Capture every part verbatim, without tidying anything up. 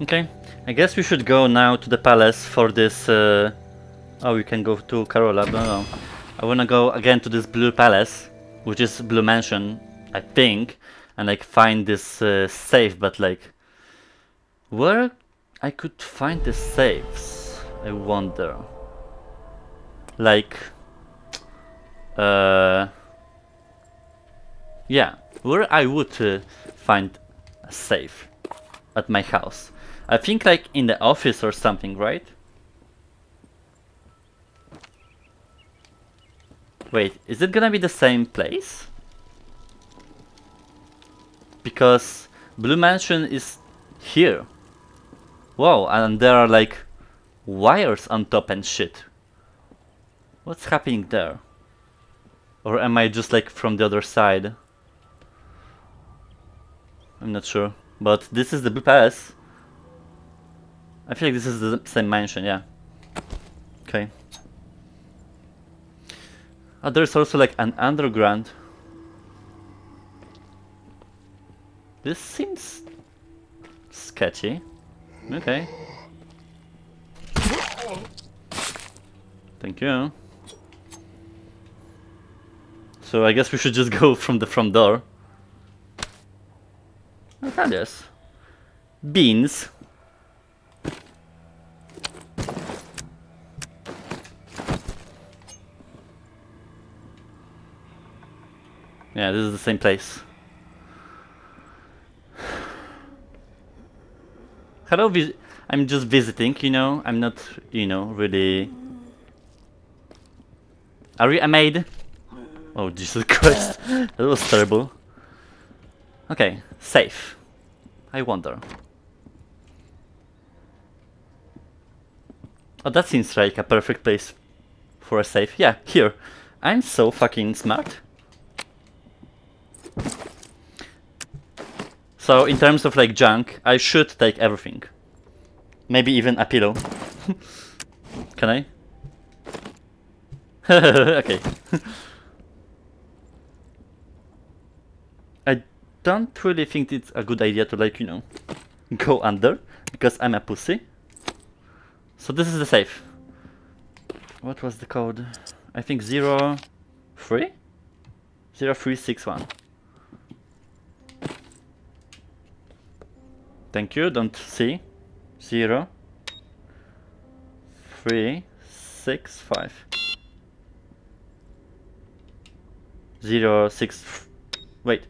Okay, I guess we should go now to the palace for this... Uh... Oh, we can go to Carola, but no. I wanna go again to this blue palace, which is blue mansion, I think, and like find this uh, safe, but like... Where I could find the safes, I wonder. Like... Uh... Yeah, where I would uh, find a safe at my house. I think like in the office or something, right? Wait, is it gonna be the same place? Because Blue Mansion is here. Wow, and there are like wires on top and shit. What's happening there? Or am I just like from the other side? I'm not sure, but this is the blue palace. I feel like this is the same mansion, yeah. Okay. Oh, there's also like an underground. This seems sketchy. Okay. Thank you. So I guess we should just go from the front door. What are these? Beans. Yeah, this is the same place. Hello, vis I'm just visiting, you know. I'm not, you know, really... Are you a maid? Oh, Jesus Christ. That was terrible. Okay, safe. I wonder. Oh, that seems like a perfect place for a safe. Yeah, here. I'm so fucking smart. So, in terms of like junk, I should take everything. Maybe even a pillow. Can I? Okay. I don't really think it's a good idea to like, you know, go under, because I'm a pussy. So this is the safe. What was the code? I think zero three? zero three six one. Thank you, don't see. zero three six five. zero six. Wait.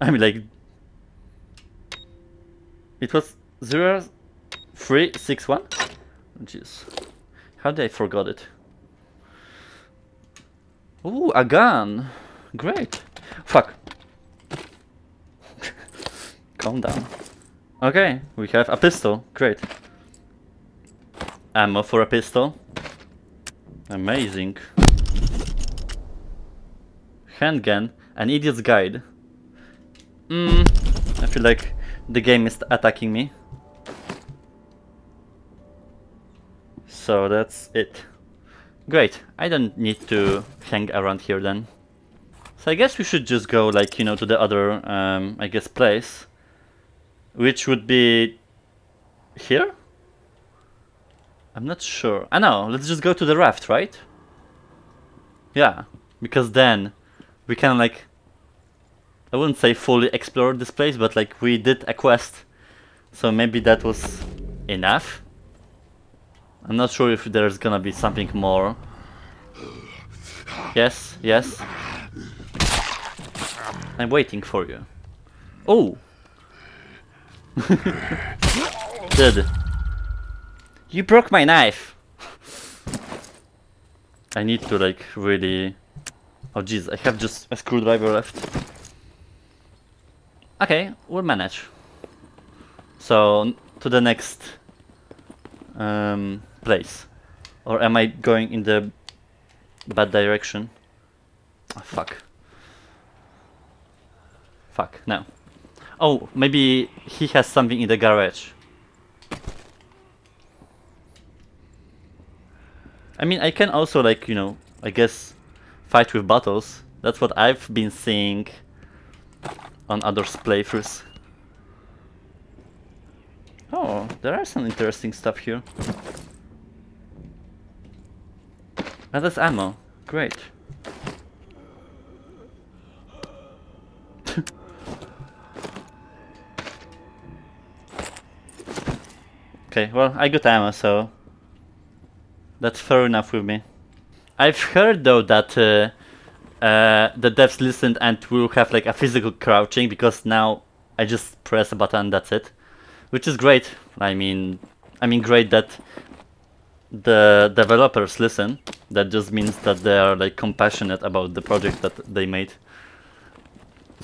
I mean, like. It was zero three six one? Jeez. How did I forgot it? Ooh, a gun! Great! Fuck! Calm down. Okay, we have a pistol. Great. Ammo for a pistol. Amazing. Handgun. An idiot's guide. Hmm. I feel like the game is attacking me. So that's it. Great. I don't need to hang around here then. So I guess we should just go like, you know, to the other, um, I guess, place. Which would be here? I'm not sure. I know, let's just go to the raft, right? Yeah, because then we can like, I wouldn't say fully explore this place, but like we did a quest. So maybe that was enough. I'm not sure if there's gonna be something more. Yes, yes. I'm waiting for you. Oh! Dude, you broke my knife. I need to like really... Oh jeez, I have just a screwdriver left. Okay, we'll manage. So to the next um, place. Or am I going in the bad direction? Oh, fuck. Fuck, no. Oh, maybe he has something in the garage. I mean, I can also like, you know, I guess fight with bottles. That's what I've been seeing on others' playthroughs. Oh, there are some interesting stuff here. Ah, that's ammo. Great. Okay, well, I got ammo, so that's fair enough with me. I've heard though that uh, uh, the devs listened and will have like a physical crouching, because now I just press a button and that's it, which is great. I mean, I mean, great that the developers listen. That just means that they are like compassionate about the project that they made.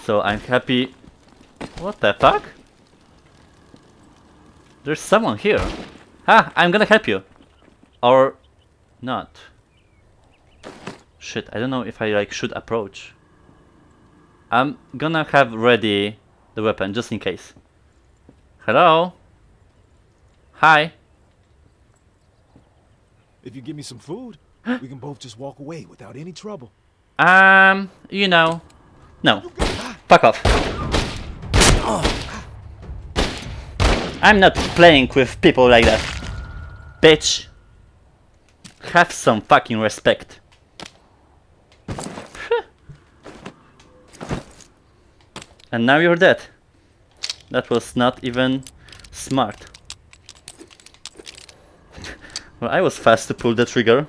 So I'm happy. What the fuck? There's someone here. Ha! I'm gonna help you. Or not. Shit, I don't know if I like should approach. I'm gonna have ready the weapon just in case. Hello? Hi. If you give me some food, we can both just walk away without any trouble. Um, you know. No. Fuck off. Oh. I'm not playing with people like that. Bitch. Have some fucking respect. And now you're dead. That was not even smart. Well, I was fast to pull the trigger.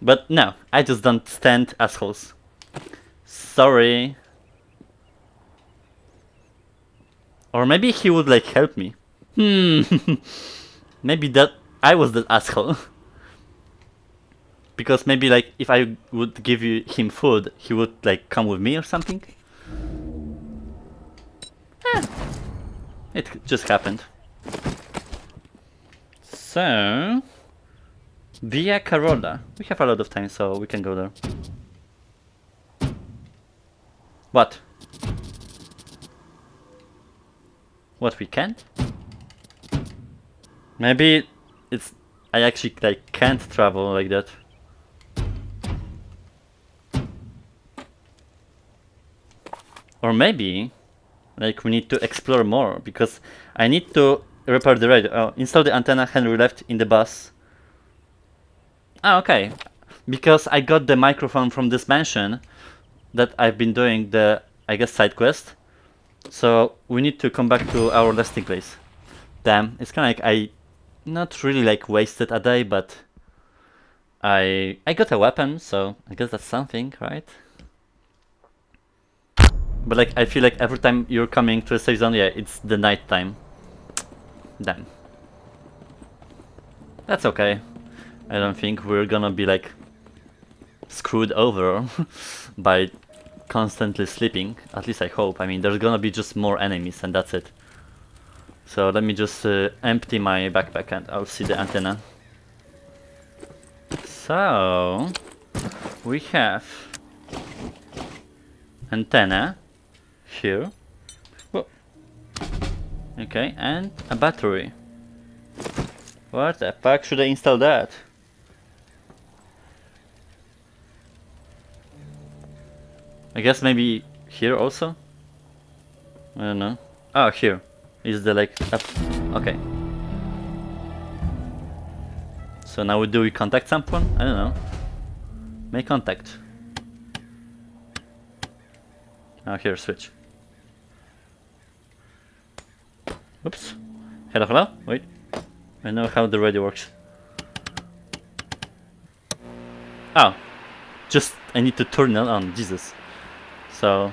But no, I just don't stand assholes. Sorry. Or maybe he would like help me. Hmm. Maybe that I was the asshole. Because maybe like if I would give you, him food, he would like come with me or something. Eh. It just happened. So Via Carola. We have a lot of time, so we can go there. What? What we can't? Maybe it's... I actually like can't travel like that. Or maybe... like we need to explore more, because I need to repair the radio. Oh, install the antenna Henry left in the bus. Ah, okay. Because I got the microphone from this mansion that I've been doing the, I guess, side quest. So we need to come back to our resting place. Damn, it's kind of like I not really like wasted a day, but I I got a weapon, so I guess that's something, right? But like I feel like every time you're coming to a safe zone, yeah, it's the night time. Damn. That's okay. I don't think we're gonna be like screwed over by constantly sleeping, at least I hope. I mean, there's gonna be just more enemies and that's it. So let me just uh, empty my backpack and I'll see the antenna. So we have antenna here. Whoa. Okay, and a battery. What the fuck should I install that? I guess maybe here also? I don't know. Oh, here. Is the like... up. Okay. So now do we contact someone? I don't know. Make contact. Oh, here, switch. Oops. Hello, hello? Wait. I know how the radio works. Oh. Just, I need to turn it on. Jesus. So,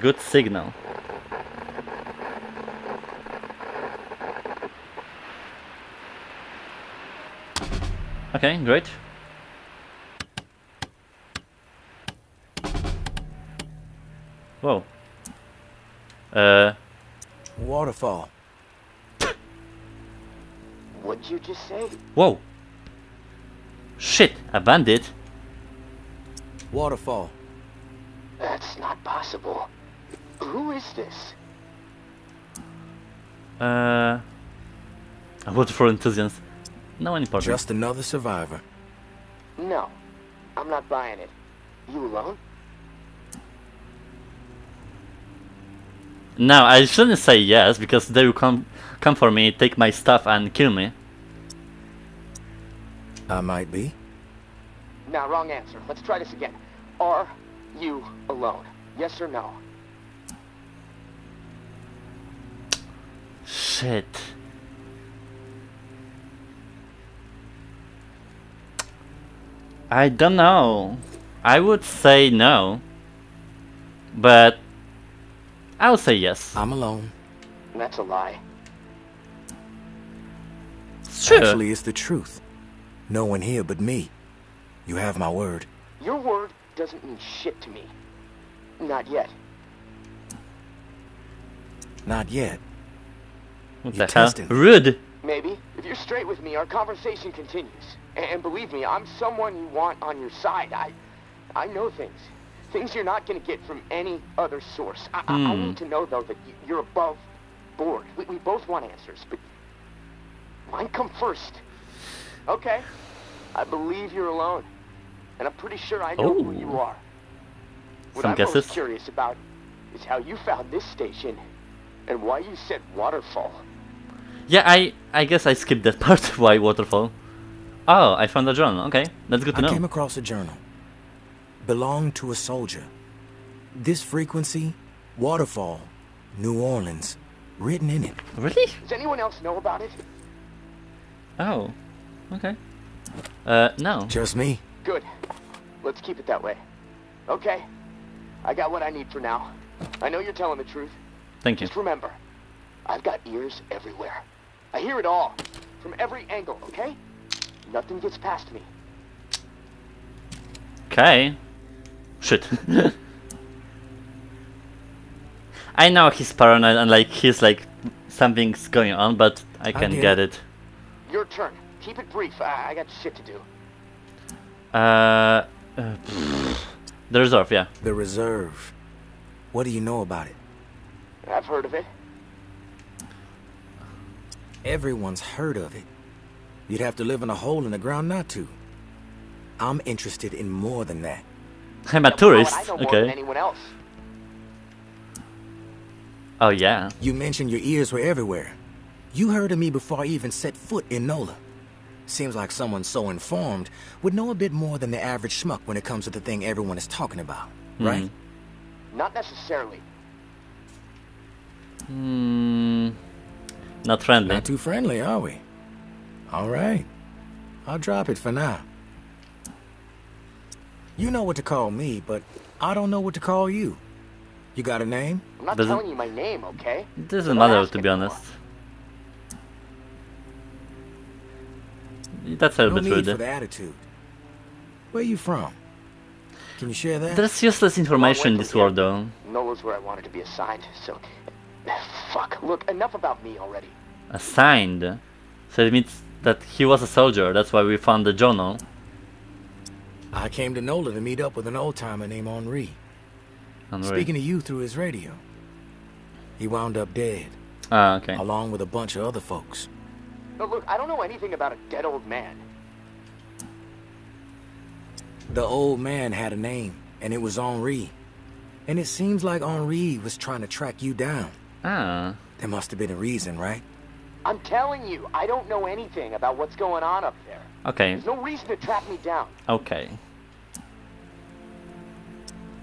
good signal. Okay, great. Whoa. Uh. Waterfall. What'd you just say? Whoa. Shit, a bandit. Waterfall. That's not possible. Who is this? Uh, I vote for enthusiasts. No any partner. Just another survivor. No, I'm not buying it. You alone? No, I shouldn't say yes, because they will come come for me, take my stuff and kill me. I might be. Now, wrong answer. Let's try this again. Are you alone? Yes or no? Shit. I don't know. I would say no. But I'll say yes. I'm alone. That's a lie. Sure. Actually, it's the truth. No one here but me. You have my word. Your word doesn't mean shit to me. Not yet. Not yet. What the hell? Rude. Maybe. If you're straight with me, our conversation continues. And believe me, I'm someone you want on your side. I, I know things. Things you're not going to get from any other source. I, hmm. I need to know, though, that you're above board. We, we both want answers, but mine come first. Okay. I believe you're alone. And I'm pretty sure I know oh. who you are. What Some I'm guesses. most curious about is how you found this station and why you said Waterfall. Yeah, I I guess I skipped that part. Why Waterfall? Oh, I found a journal. Okay, that's good to know. I came across a journal. Belonged to a soldier. This frequency, Waterfall, New Orleans, written in it. Really? Does anyone else know about it? Oh, okay. Uh, no. Just me. Good. Let's keep it that way. Okay. I got what I need for now. I know you're telling the truth. Thank you. Just remember, I've got ears everywhere. I hear it all, from every angle, okay? Nothing gets past me. Okay. Shit. I know he's paranoid and like he's like something's going on, but I can okay. get it. Your turn. Keep it brief. I, I got shit to do. Uh, uh the reserve, yeah. The reserve. What do you know about it? I've heard of it. Everyone's heard of it. You'd have to live in a hole in the ground not to. I'm interested in more than that. I'm a tourist. I know more okay. than anyone else. Oh yeah. You mentioned your ears were everywhere. You heard of me before I even set foot in Nola. Seems like someone so informed would know a bit more than the average schmuck when it comes to the thing everyone is talking about, mm. right? Not necessarily. Hmm. Not friendly. Not too friendly, are we? All right. I'll drop it for now. You know what to call me, but I don't know what to call you. You got a name? I'm not doesn't, telling you my name, okay? It doesn't matter, to be honest. That's a no bit rude. For the attitude. Where are you from? Can you share that? There's useless information in this world, though. Nola's where I wanted to be assigned, so... Fuck, look, enough about me already. Assigned? So it means that he was a soldier, that's why we found the journal. I came to Nola to meet up with an old-timer named Henri. Henri. Speaking to you through his radio. He wound up dead. Ah, okay. Along with a bunch of other folks. But look, I don't know anything about a dead old man. The old man had a name, and it was Henri. And it seems like Henri was trying to track you down. Ah. There must have been a reason, right? I'm telling you, I don't know anything about what's going on up there. Okay. There's no reason to track me down. Okay.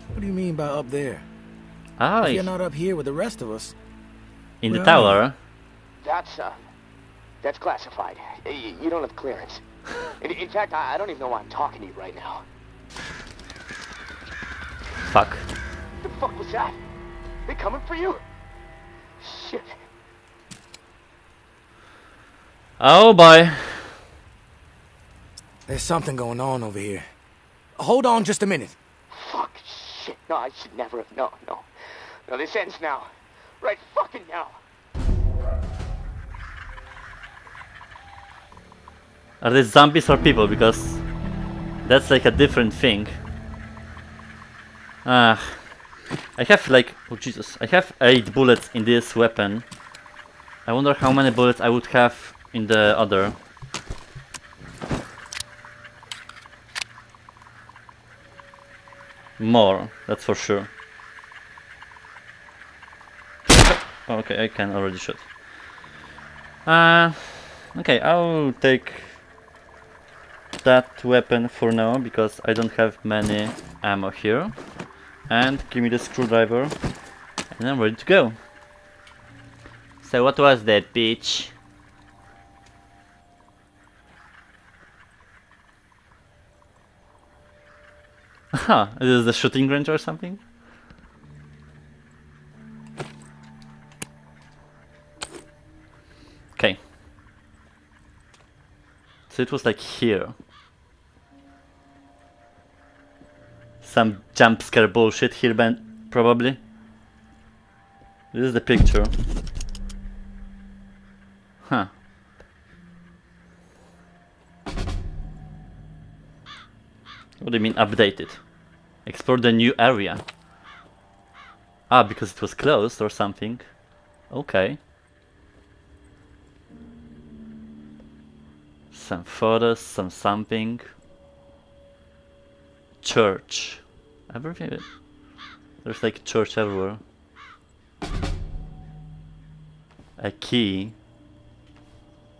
What do you mean by up there? Oh, if you're not up here with the rest of us. In the tower. That's uh, that's classified. You don't have clearance. in, in fact, I, I don't even know why I'm talking to you right now. Fuck. The fuck was that? They coming for you? Shit. Oh boy. There's something going on over here. Hold on just a minute. Fuck shit. No, I should never have. No, no. No, this ends now. Right fucking now. Are these zombies or people? Because that's like a different thing. Ah. I have like, oh Jesus, I have eight bullets in this weapon. I wonder how many bullets I would have in the other. More, that's for sure. Oh, okay, I can already shoot. Uh, okay, I'll take that weapon for now, because I don't have many ammo here. And give me the screwdriver, and I'm ready to go. So what was that, bitch? Aha, is this the shooting range or something? Okay. So it was like here. Some jump scare bullshit here, Ben, probably. This is the picture. Huh. What do you mean updated? Explore the new area. Ah, because it was closed or something. Okay. Some photos, some something. Church. Everything. There's like church everywhere. A key.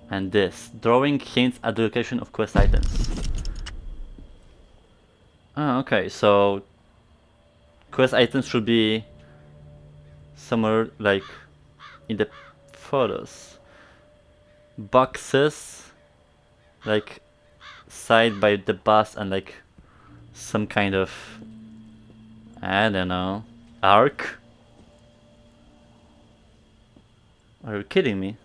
And this. Drawing hints at the location of quest items. Ah, okay, so quest items should be somewhere like in the photos. Boxes. Like side by the bus and like some kind of, I don't know, arc? Are you kidding me?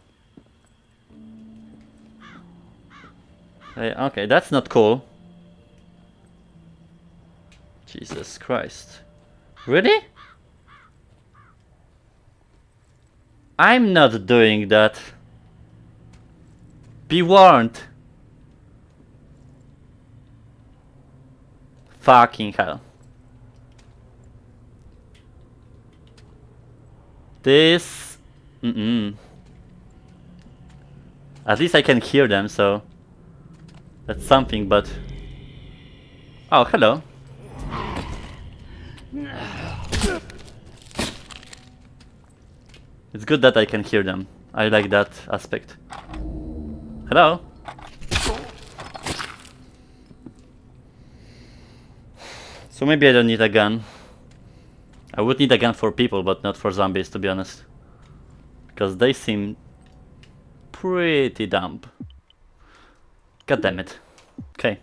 Hey, okay, that's not cool. Jesus Christ. Really? I'm not doing that. Be warned. Fucking hell. This... Mm-mm. At least I can hear them, so... That's something, but... Oh, hello. It's good that I can hear them. I like that aspect. Hello? So maybe I don't need a gun. I would need a gun for people, but not for zombies, to be honest. Because they seem pretty dumb. God damn it. Okay.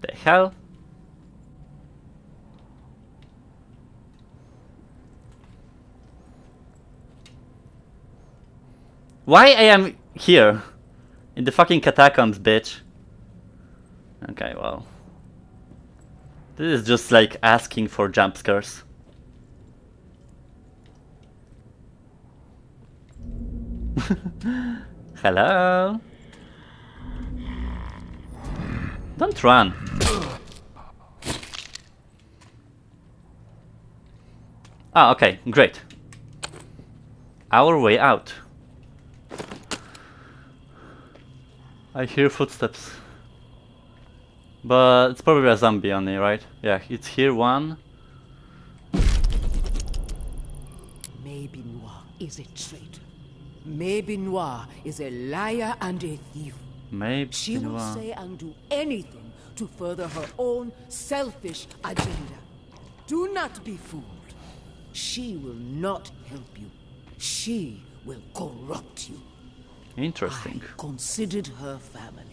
The hell? Why I am here? In the fucking catacombs, bitch. Okay, well. This is just like asking for jump scares. Hello? Don't run. Ah, okay, great. Our way out. I hear footsteps. But it's probably a zombie only, right? Yeah, it's here one. Maybe Noir is a traitor. Maybe Noir is a liar and a thief. Maybe she will Noir. say and do anything to further her own selfish agenda. Do not be fooled. She will not help you. She will corrupt you. Interesting. I considered her family.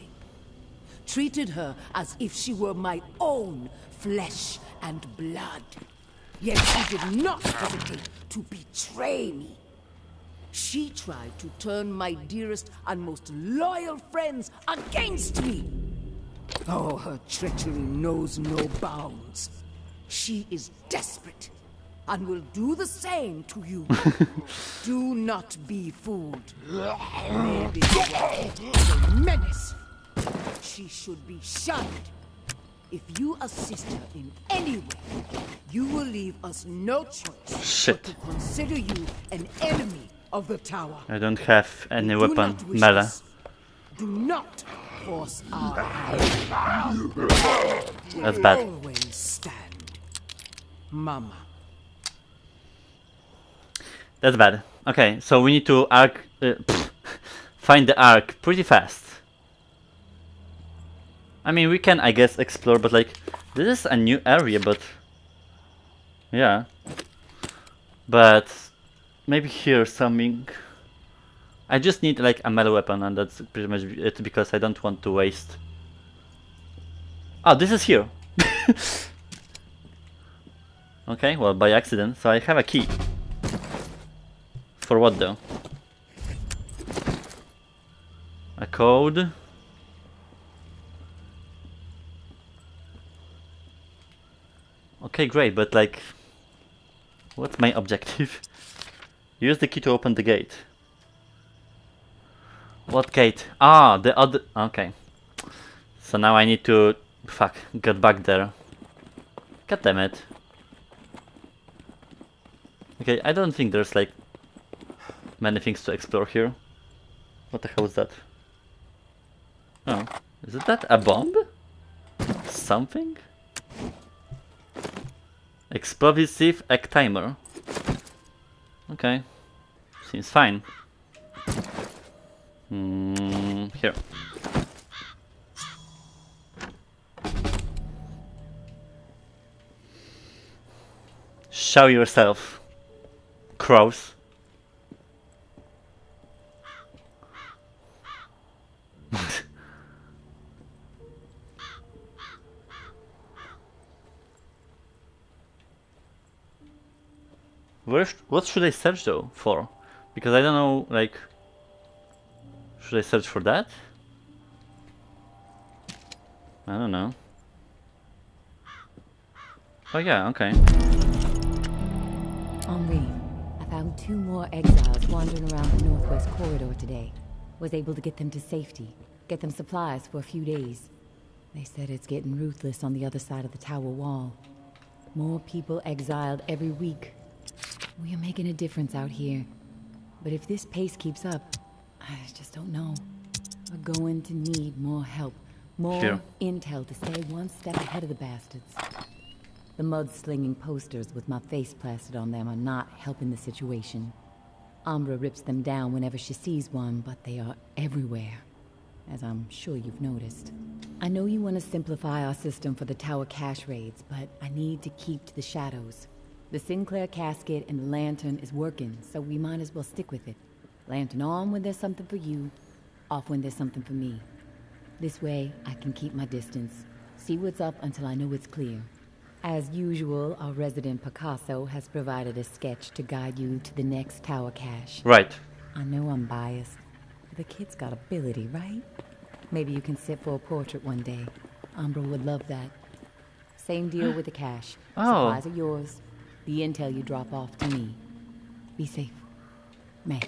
Treated her as if she were my own flesh and blood. Yet she did not hesitate to betray me. She tried to turn my dearest and most loyal friends against me. Oh, her treachery knows no bounds. She is desperate and will do the same to you. Do not be fooled. Maybe it's a menace. She should be shunned. If you assist her in any way, you will leave us no choice Shit. but to consider you an enemy of the tower. I don't have any Do weapon, Mela. Do not force our hand. That's bad. Always stand, Mama. That's bad. Okay, so we need to arc... Uh, pff, find the arc pretty fast. I mean, we can, I guess, explore, but like... This is a new area, but... Yeah. But... Maybe here something... I just need like a melee weapon, and that's pretty much it, because I don't want to waste... Oh, this is here! Okay, well, by accident, so I have a key. For what though? A code? Okay, great, but like... What's my objective? Use the key to open the gate. What gate? Ah, the other... Okay. So now I need to... Fuck, get back there. God damn it. Okay, I don't think there's like... many things to explore here. What the hell is that? Oh. Is that a bomb? Something? Explosive egg timer. Okay. Seems fine. Mm, here. Show yourself, crows. Where sh what should I search though for? Because I don't know, like... Should I search for that? I don't know. Oh yeah, okay. Henri, I found two more exiles wandering around the northwest corridor today. Was able to get them to safety, get them supplies for a few days. They said it's getting ruthless on the other side of the tower wall. More people exiled every week. We are making a difference out here. But if this pace keeps up, I just don't know. We're going to need more help, more sure. intel to stay one step ahead of the bastards. The mud-slinging posters with my face plastered on them are not helping the situation. Ombra rips them down whenever she sees one, but they are everywhere, as I'm sure you've noticed. I know you want to simplify our system for the tower cache raids, but I need to keep to the shadows. The Sinclair casket and the lantern is working, so we might as well stick with it. Lantern on when there's something for you, off when there's something for me. This way, I can keep my distance, see what's up until I know it's clear. As usual, our resident Picasso has provided a sketch to guide you to the next tower cache. Right. I know I'm biased, but the kid's got ability, right? Maybe you can sit for a portrait one day. Umbra would love that. Same deal with the cache. Oh. Supplies are yours. The intel you drop off to me. Be safe. Man.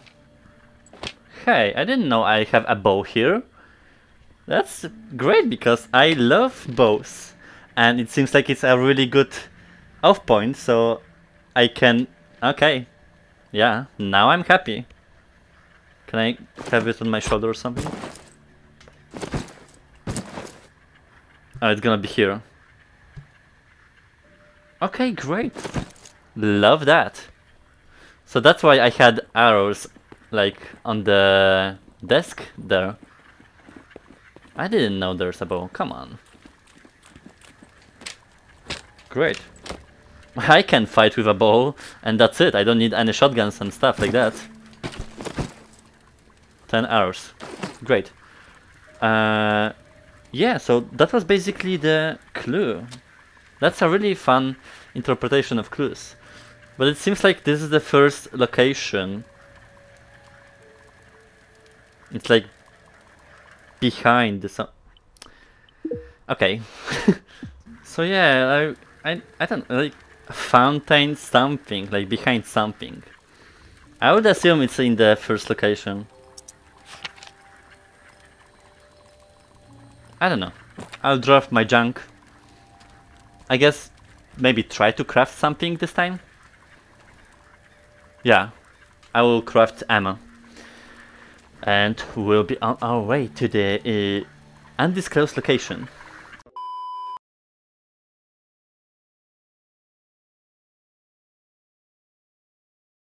Hey, I didn't know I have a bow here. That's great because I love bows. And it seems like it's a really good off point, so I can... Okay. Yeah, now I'm happy. Can I have it on my shoulder or something? Oh, it's gonna be here. Okay, great. Love that. So that's why I had arrows, like, on the desk there. I didn't know there's a bow. Come on. Great. I can fight with a bow, and that's it. I don't need any shotguns and stuff like that. Ten hours. Great. Uh, yeah, so that was basically the clue. That's a really fun interpretation of clues. But it seems like this is the first location. It's like... behind the sun. Okay. So yeah, I... I, I don't know, like, fountain something, like behind something. I would assume it's in the first location. I don't know. I'll drop my junk. I guess maybe try to craft something this time? Yeah, I will craft ammo. And we'll be on our way to the uh, undisclosed location.